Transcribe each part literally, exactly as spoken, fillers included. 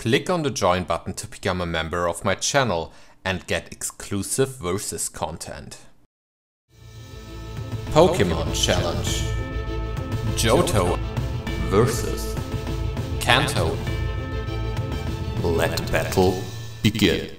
Click on the join button to become a member of my channel and get exclusive versus content. Pokemon, Pokemon Challenge, Johto versus Kanto. Let battle begin.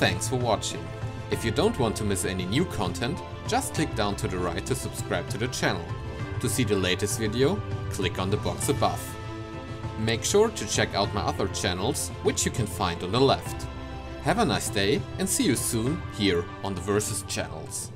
Thanks for watching. If you don't want to miss any new content, just click down to the right to subscribe to the channel. To see the latest video, click on the box above. Make sure to check out my other channels, which you can find on the left. Have a nice day and see you soon here on the Versus channels.